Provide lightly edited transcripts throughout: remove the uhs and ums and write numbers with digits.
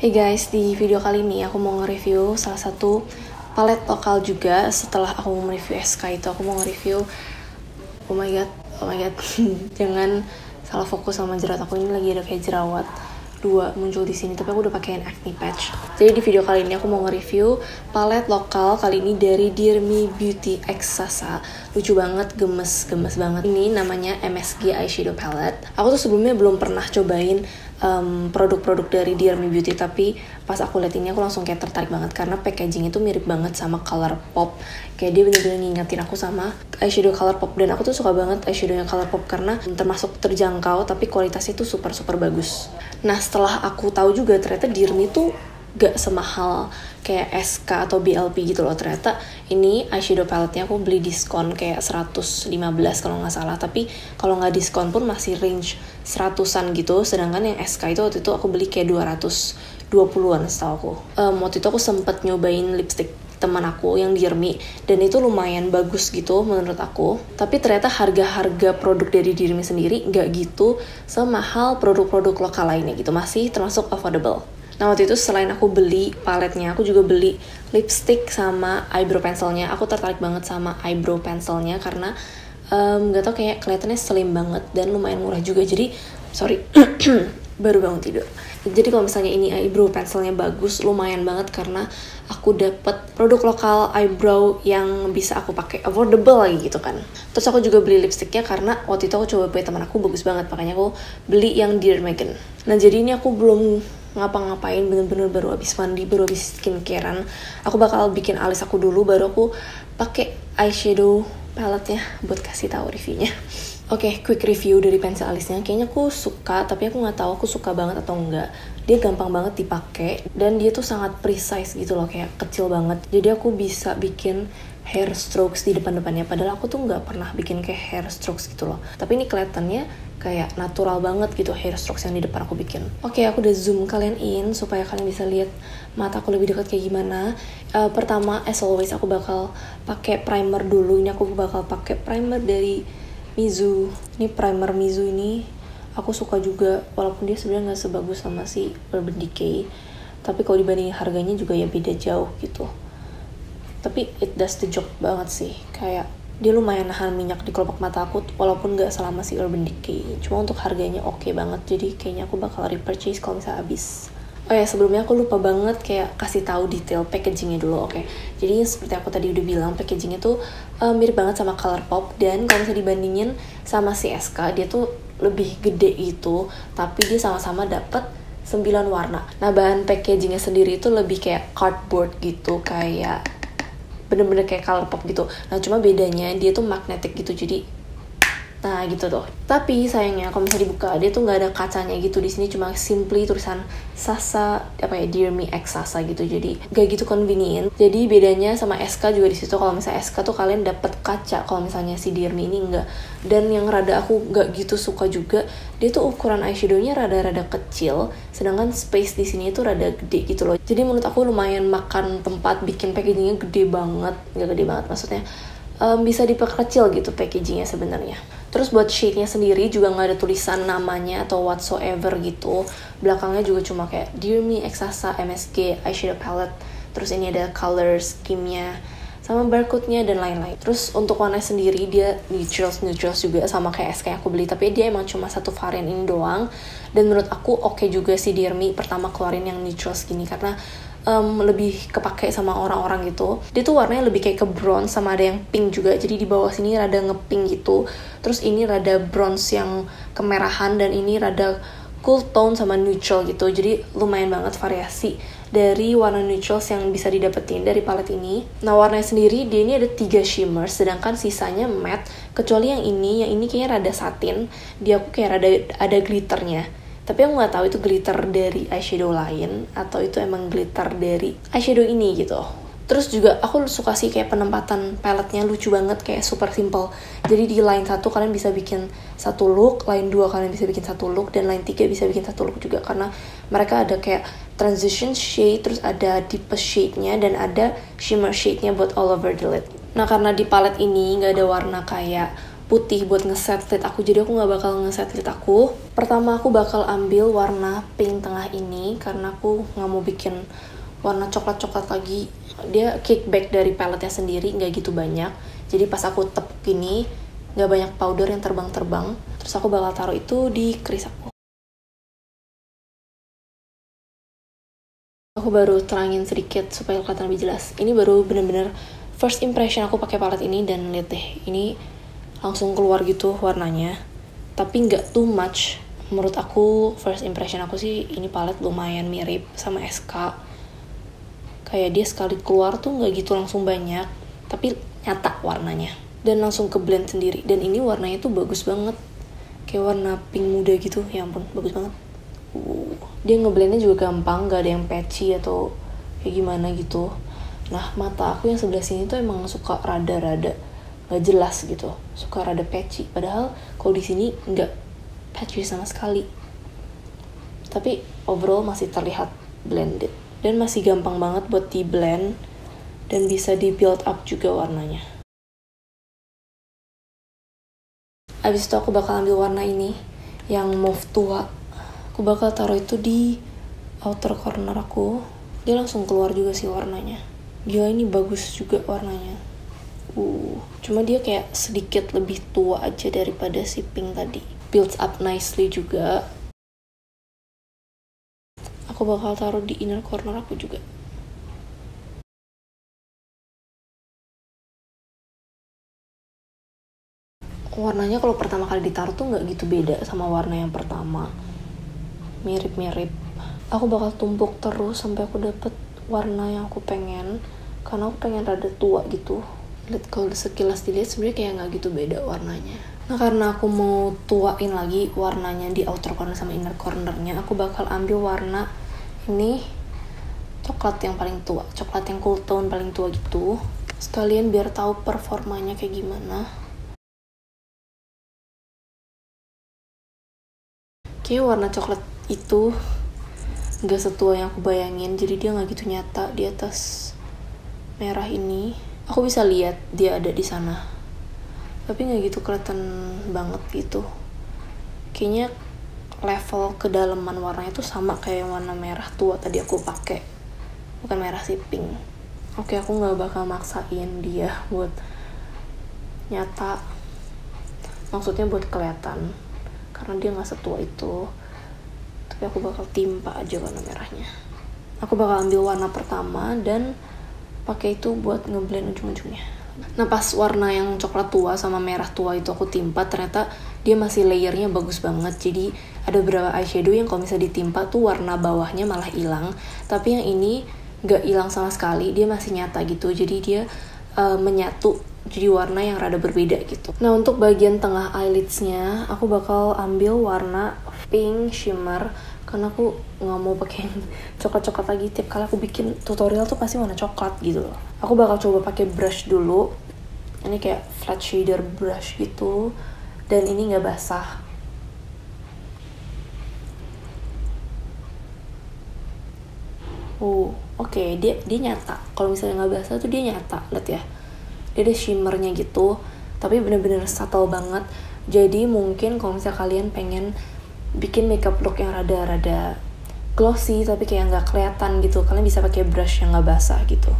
Hey guys, di video kali ini aku mau nge-review salah satu palet lokal juga. Setelah aku mereview SK itu, aku mau nge-review, oh my god, jangan salah fokus sama jerawat aku, ini lagi ada kayak jerawat dua muncul di sini, tapi aku udah pakein acne patch. Jadi di video kali ini aku mau nge-review palet lokal kali ini dari Dear Me Beauty X SASA. Lucu banget, gemes banget. Ini namanya MSG eyeshadow palette. Aku tuh sebelumnya belum pernah cobain produk-produk dari Dear Me Beauty, tapi pas aku liat ini aku langsung kayak tertarik banget karena packaging itu mirip banget sama Colourpop. Kayak dia bener-bener ngingetin aku sama eyeshadow Colourpop, dan aku tuh suka banget eyeshadownya Colourpop karena termasuk terjangkau tapi kualitasnya tuh super bagus. Nah, setelah aku tahu juga ternyata Dear Me tuh gak semahal kayak SK atau BLP gitu loh. Ternyata ini eyeshadow palette-nya aku beli diskon kayak 115 kalau nggak salah, tapi kalau nggak diskon pun masih range 100-an gitu, sedangkan yang SK itu waktu itu aku beli kayak 220-an setahu aku. Waktu itu aku sempet nyobain lipstick teman aku yang Dear Me, dan itu lumayan bagus gitu menurut aku. Tapi ternyata harga-harga produk dari Dear Me sendiri nggak gitu semahal produk-produk lokal lainnya gitu, masih termasuk affordable. Nah, waktu itu selain aku beli paletnya, aku juga beli lipstick sama eyebrow pencilnya. Aku tertarik banget sama eyebrow pencilnya karena nggak tau, kayak kelihatannya slim banget dan lumayan murah juga. Jadi sorry baru bangun tidur. Jadi kalau misalnya ini eyebrow pencilnya bagus, lumayan banget karena aku dapet produk lokal eyebrow yang bisa aku pakai, affordable lagi gitu kan. Terus aku juga beli lipstiknya karena waktu itu aku coba punya teman aku, bagus banget, makanya aku beli yang Dear Megan. Nah, jadi ini aku belum ngapa-ngapain, bener-bener baru habis mandi, baru habis skincarean. Aku bakal bikin alis aku dulu, baru aku pakai eyeshadow palette-nya buat kasih tahu reviewnya. Oke, quick review dari pensil alisnya. Kayaknya aku suka, tapi aku nggak tahu aku suka banget atau enggak. Dia gampang banget dipakai dan dia tuh sangat precise gitu loh, kayak kecil banget. Jadi aku bisa bikin hair strokes di depan-depannya. Padahal aku tuh nggak pernah bikin kayak hair strokes gitu loh. Tapi ini kelihatannya kayak natural banget gitu hair strokes yang di depan aku bikin. Oke, aku udah zoom kalian in supaya kalian bisa lihat mata aku lebih dekat kayak gimana. Pertama, as always, aku bakal pakai primer dulu. Ini aku bakal pakai primer dari Mizu. Ini primer Mizu ini aku suka juga, walaupun dia sebenarnya nggak sebagus sama si Urban Decay, tapi kalau dibandingin harganya juga ya beda jauh gitu. Tapi it does the job banget sih, kayak dia lumayan nahan minyak di kelopak mata aku, walaupun nggak selama si Urban Decay. Cuma untuk harganya oke banget, jadi kayaknya aku bakal repurchase kalau misalnya habis. Oh ya, sebelumnya aku lupa banget kayak kasih tahu detail packagingnya dulu, oke. Jadi seperti aku tadi udah bilang, packagingnya tuh mirip banget sama Colourpop, dan kalau misalnya dibandingin sama si SK, dia tuh lebih gede gitu, tapi dia sama-sama dapet 9 warna. Nah, bahan packagingnya sendiri itu lebih kayak cardboard gitu, kayak bener-bener kayak Colourpop gitu. Nah, cuma bedanya dia tuh magnetic gitu, jadi nah gitu tuh. Tapi sayangnya kalau misalnya dibuka, dia tuh nggak ada kacanya gitu. Di sini cuma simply tulisan SASA, apa ya, Dear Me X SASA gitu. Jadi gak gitu convenient. Jadi bedanya sama SK juga di situ. Kalau misalnya SK tuh kalian dapet kaca, kalau misalnya si Dear Me ini enggak. Dan yang rada aku nggak gitu suka juga, dia tuh ukuran eyeshadownya rada-rada kecil, sedangkan space di sini itu rada gede gitu loh. Jadi menurut aku lumayan makan tempat, bikin packagingnya gede banget. Nggak gede banget maksudnya, bisa diperkecil gitu packagingnya sebenarnya. Terus buat shade-nya sendiri juga nggak ada tulisan namanya atau whatsoever gitu. Belakangnya juga cuma kayak Dear Me X SASA MSG eyeshadow palette. Terus ini ada color scheme-nya, sama barcode-nya dan lain-lain. Terus untuk warna sendiri dia neutrals juga sama kayak SK yang aku beli. Tapi dia emang cuma satu varian ini doang. Dan menurut aku oke juga sih Dear Me pertama keluarin yang neutrals gini, karena lebih kepake sama orang-orang gitu. Dia tuh warnanya lebih kayak ke bronze, sama ada yang pink juga. Jadi di bawah sini rada ngepink gitu. Terus ini rada bronze yang kemerahan, dan ini rada cool tone sama neutral gitu. Jadi lumayan banget variasi dari warna neutrals yang bisa didapetin dari palet ini. Nah, warnanya sendiri dia ini ada 3 shimmer, sedangkan sisanya matte, kecuali yang ini kayaknya rada satin. Dia aku kayak rada ada glitternya, tapi aku nggak tahu itu glitter dari eyeshadow lain atau itu emang glitter dari eyeshadow ini gitu. Terus juga aku suka sih kayak penempatan paletnya, lucu banget, kayak super simple. Jadi di line 1 kalian bisa bikin satu look, line 2 kalian bisa bikin satu look, dan line 3 bisa bikin satu look juga, karena mereka ada kayak transition shade, terus ada deepest shade-nya, dan ada shimmer shade-nya buat all over the lid. Nah, karena di palet ini nggak ada warna kayak putih buat ngeset lid aku, jadi aku nggak bakal ngeset lid aku. Pertama aku bakal ambil warna pink tengah ini karena aku nggak mau bikin warna coklat-coklat lagi. Dia kickback dari paletnya sendiri, nggak gitu banyak. Jadi pas aku tepuk ini nggak banyak powder yang terbang-terbang. Terus aku bakal taruh itu di keris aku. Aku baru terangin sedikit supaya kelihatan lebih jelas. Ini baru bener-bener first impression aku pakai palet ini, dan lihat deh, ini langsung keluar gitu warnanya, tapi nggak too much. Menurut aku first impression aku sih ini palet lumayan mirip sama SK. Kayak dia sekali keluar tuh nggak gitu langsung banyak, tapi nyata warnanya dan langsung ke blend sendiri. Dan ini warnanya tuh bagus banget, kayak warna pink muda gitu. Ya ampun, bagus banget. Dia ngeblendnya juga gampang, nggak ada yang patchy atau kayak gimana gitu. Nah, mata aku yang sebelah sini tuh emang suka rada-rada nggak jelas gitu, suka rada patchy. Padahal kalau di sini nggak patchy sama sekali. Tapi overall masih terlihat blended dan masih gampang banget buat di blend dan bisa di build up juga warnanya. Abis itu aku bakal ambil warna ini yang mauve tua. Aku bakal taruh itu di outer corner aku. Dia langsung keluar juga sih warnanya. Gila, ini bagus juga warnanya. Cuma dia kayak sedikit lebih tua aja daripada si pink tadi. Builds up nicely juga. Aku bakal taruh di inner corner aku juga. Warnanya kalau pertama kali ditaruh tuh nggak gitu beda sama warna yang pertama. Mirip-mirip. Aku bakal tumpuk terus sampai aku dapet warna yang aku pengen, karena aku pengen rada tua gitu. Lihat, kalau sekilas dilihat sebenarnya kayak nggak gitu beda warnanya. Nah, karena aku mau tuain lagi warnanya di outer corner sama inner cornernya, aku bakal ambil warna ini coklat yang paling tua, coklat yang cool tone paling tua gitu. Sekalian biar tahu performanya kayak gimana. Kayaknya warna coklat itu nggak setua yang aku bayangin, jadi dia nggak gitu nyata di atas merah ini. Aku bisa lihat dia ada di sana, tapi nggak gitu kelihatan banget gitu. Kayaknya level kedalaman warnanya tuh sama kayak warna merah tua tadi aku pakai, bukan merah sih, pink. Oke, aku nggak bakal maksain dia buat nyata, maksudnya buat kelihatan, karena dia nggak setua itu. Tapi aku bakal timpa aja warna merahnya. Aku bakal ambil warna pertama dan pakai itu buat ngeblend ujung-ujungnya. Nah, pas warna yang coklat tua sama merah tua itu aku timpa, ternyata dia masih layernya bagus banget. Jadi ada beberapa eyeshadow yang kalau misalnya ditimpa tuh warna bawahnya malah hilang, tapi yang ini nggak hilang sama sekali, dia masih nyata gitu. Jadi dia menyatu jadi warna yang rada berbeda gitu. Nah, untuk bagian tengah eyelidsnya aku bakal ambil warna pink shimmer, karena aku nggak mau pakai coklat-coklat lagi. Tiap kali aku bikin tutorial tuh pasti warna coklat gitu loh. Aku bakal coba pakai brush dulu. Ini kayak flat shader brush gitu, dan ini nggak basah. Oke, dia nyata. Kalau misalnya nggak basah tuh dia nyata, lihat ya. Dia ada shimmernya gitu, tapi bener-bener subtle banget. Jadi mungkin kalau misalnya kalian pengen bikin makeup look yang rada-rada glossy tapi kayak nggak kelihatan gitu, kalian bisa pakai brush yang nggak basah gitu.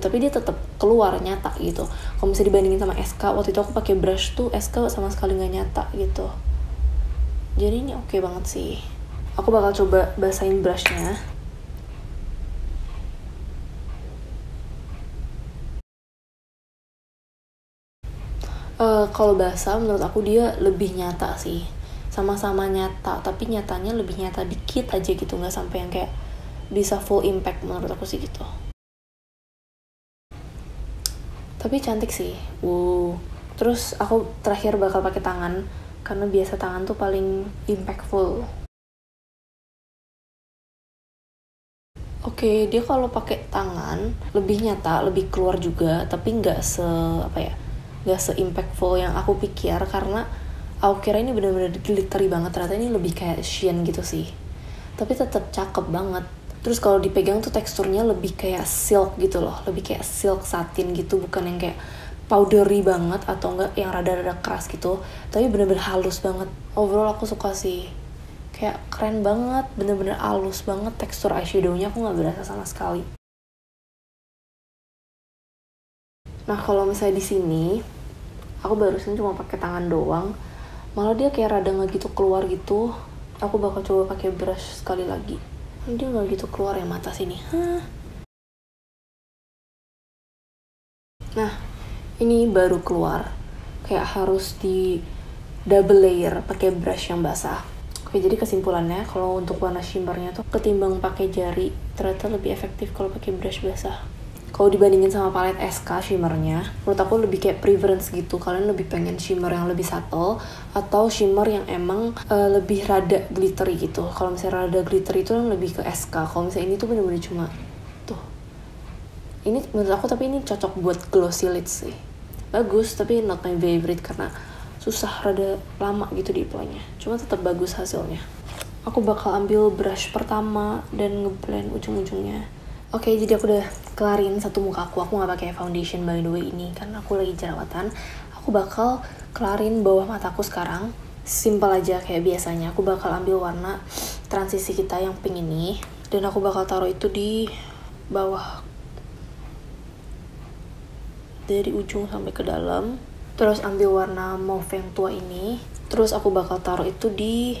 Tapi dia tetap keluar nyata gitu. Kalau misalnya dibandingin sama SK, waktu itu aku pakai brush tuh SK sama sekali nggak nyata gitu. Jadi ini oke banget sih. Aku bakal coba basahin brushnya. Kalau basah menurut aku dia lebih nyata sih, sama-sama nyata, tapi nyatanya lebih nyata dikit aja gitu, nggak sampai yang kayak bisa full impact menurut aku sih gitu. Tapi cantik sih. Terus aku terakhir bakal pakai tangan, karena biasa tangan tuh paling impactful. Oke, dia kalau pakai tangan lebih nyata, lebih keluar juga, tapi nggak se-impactful yang aku pikir, karena aku kira ini bener-bener glittery banget, ternyata ini lebih kayak sheen gitu sih, tapi tetap cakep banget. Terus kalau dipegang tuh teksturnya lebih kayak silk gitu loh, lebih kayak silk satin gitu, bukan yang kayak powdery banget atau enggak yang rada-rada keras gitu, tapi bener-bener halus banget. Overall aku suka sih, kayak keren banget, bener-bener halus banget. Tekstur eyeshadownya aku nggak berasa sama sekali. Nah kalau misalnya di sini aku barusan cuma pakai tangan doang, malah dia kayak rada nggak gitu keluar gitu. Aku bakal coba pakai brush sekali lagi. Dia nggak gitu keluar ya mata sini. Hah. Nah ini baru keluar, kayak harus di double layer pakai brush yang basah. Oke, jadi kesimpulannya kalau untuk warna shimmernya tuh ketimbang pakai jari ternyata lebih efektif kalau pakai brush basah. Kalau dibandingin sama palet SK shimmernya, menurut aku lebih kayak preference gitu. Kalian lebih pengen shimmer yang lebih subtle atau shimmer yang emang lebih rada glittery gitu. Kalau misalnya rada glittery itu lebih ke SK. Kalau misalnya ini tuh bener-bener cuma tuh. Ini menurut aku tapi ini cocok buat glossy lids sih. Bagus, tapi not my favorite karena susah, rada lama gitu di apply-nya. Cuma tetap bagus hasilnya. Aku bakal ambil brush pertama dan ngeblend ujung-ujungnya. Oke, jadi aku udah kelarin satu muka aku. Aku gak pakai foundation by the way ini karena aku lagi jerawatan. Aku bakal kelarin bawah mataku sekarang. Simpel aja kayak biasanya. Aku bakal ambil warna transisi kita yang pink ini dan aku bakal taruh itu di bawah dari ujung sampai ke dalam. Terus ambil warna mauve yang tua ini. Terus aku bakal taruh itu di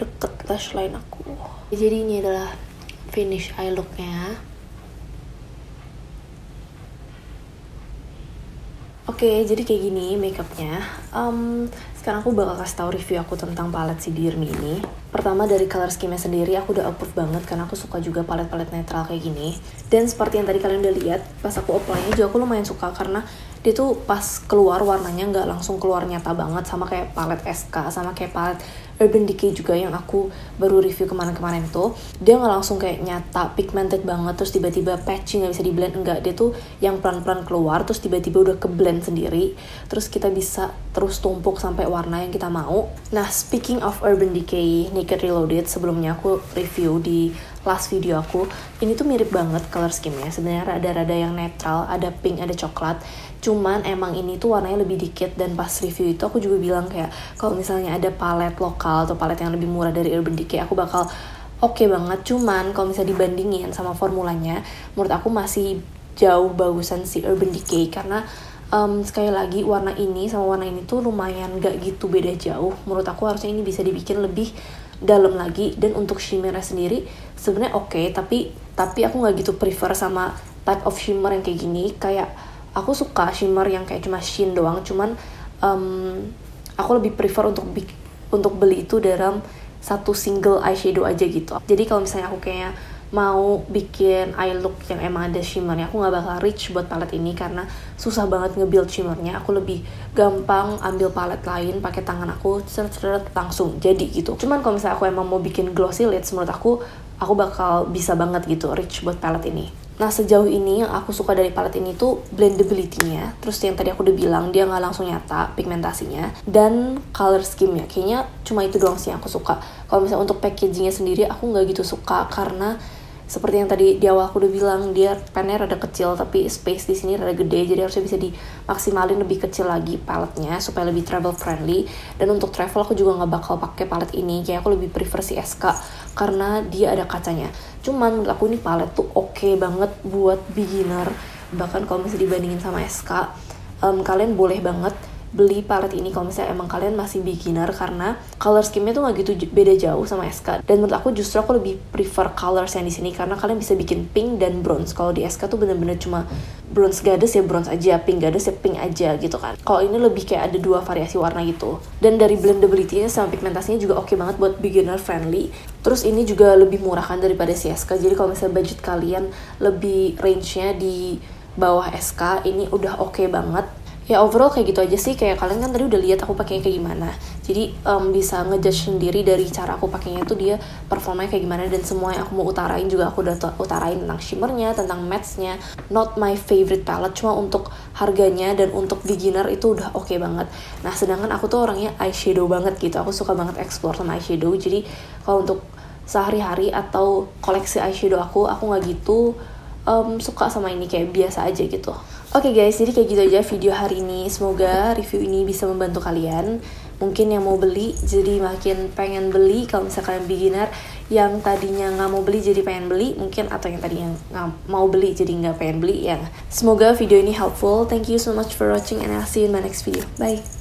deket lash line aku. Jadi ini adalah finish eye looknya. Oke, jadi kayak gini makeupnya. Sekarang aku bakal kasih tau review aku tentang palet si Dear Me ini. Pertama dari color scheme-nya sendiri aku udah approve banget karena aku suka juga palet-palet netral kayak gini. Dan seperti yang tadi kalian udah lihat, pas aku apply-nya juga aku lumayan suka karena dia tuh pas keluar warnanya nggak langsung keluar nyata banget, sama kayak palet SK, sama kayak palet Urban Decay juga yang aku baru review kemarin-kemarin tuh. Dia nggak langsung kayak nyata pigmented banget terus tiba-tiba patchy nggak bisa di blend, enggak. Dia tuh yang pelan-pelan keluar terus tiba-tiba udah ke blend sendiri, terus kita bisa terus tumpuk sampai warna yang kita mau. Nah speaking of Urban Decay Naked Reloaded, sebelumnya aku review di last video aku, ini tuh mirip banget color scheme-nya. Sebenarnya rada-rada yang netral, ada pink, ada coklat. Cuman emang ini tuh warnanya lebih dikit, dan pas review itu aku juga bilang kayak kalau misalnya ada palet lokal atau palet yang lebih murah dari Urban Decay aku bakal oke banget. Cuman kalau misalnya dibandingin sama formulanya, menurut aku masih jauh bagusan si Urban Decay karena sekali lagi warna ini sama warna ini tuh lumayan gak gitu beda jauh. Menurut aku harusnya ini bisa dibikin lebih dalam lagi. Dan untuk shimmernya sendiri sebenarnya oke, tapi aku gak gitu prefer sama type of shimmer yang kayak gini. Kayak aku suka shimmer yang kayak cuma sheen doang, cuman aku lebih prefer untuk beli itu dalam satu single eyeshadow aja gitu. Jadi kalau misalnya aku kayaknya mau bikin eye look yang emang ada shimmernya, aku gak bakal reach buat palet ini karena susah banget nge-build shimmernya. Aku lebih gampang ambil palet lain pakai tangan aku, seret-seret langsung jadi gitu. Cuman kalau misalnya aku emang mau bikin glossy lids, menurut aku bakal bisa banget gitu reach buat palet ini. Nah sejauh ini yang aku suka dari palet ini tuh blendability-nya. Terus yang tadi aku udah bilang dia nggak langsung nyata pigmentasinya, dan color scheme-nya kayaknya cuma itu doang sih yang aku suka. Kalau misalnya untuk packaging-nya sendiri aku nggak gitu suka karena seperti yang tadi di awal aku udah bilang, dia pennya rada kecil tapi space di sini rada gede. Jadi harusnya bisa dimaksimalin lebih kecil lagi paletnya supaya lebih travel friendly. Dan untuk travel aku juga nggak bakal pakai palet ini, kayak aku lebih prefer si SK karena dia ada kacanya. Cuman menurut aku ini palet tuh oke banget buat beginner. Bahkan kalau misalnya dibandingin sama SK, kalian boleh banget beli palet ini kalau misalnya emang kalian masih beginner karena color scheme-nya tuh gak gitu beda jauh sama SK. Dan menurut aku justru aku lebih prefer colors yang di sini karena kalian bisa bikin pink dan bronze. Kalau di SK tuh bener-bener cuma bronze gades ya bronze aja, pink gades ya pink aja gitu kan. Kalau ini lebih kayak ada dua variasi warna gitu. Dan dari blendability-nya sama pigmentasinya juga oke banget buat beginner friendly. Terus ini juga lebih murah kan daripada si SK. Jadi kalau misalnya budget kalian lebih range-nya di bawah SK, ini udah oke banget. Ya overall kayak gitu aja sih, kayak kalian kan tadi udah lihat aku pakainya kayak gimana. Jadi bisa ngejudge sendiri dari cara aku pakainya tuh dia performanya kayak gimana. Dan semua yang aku mau utarain juga aku udah utarain tentang shimmernya, tentang mattes-nya. Not my favorite palette, cuma untuk harganya dan untuk beginner itu udah oke banget. Nah sedangkan aku tuh orangnya eyeshadow banget gitu, aku suka banget explore sama eyeshadow. Jadi kalau untuk sehari-hari atau koleksi eyeshadow aku gak gitu suka sama ini, kayak biasa aja gitu. Oke guys, jadi kayak gitu aja video hari ini. Semoga review ini bisa membantu kalian. Mungkin yang mau beli jadi makin pengen beli. Kalau misalnya kalian beginner yang tadinya nggak mau beli jadi pengen beli mungkin, atau yang tadinya nggak mau beli jadi nggak pengen beli ya. Semoga video ini helpful. Thank you so much for watching and I'll see you in my next video. Bye.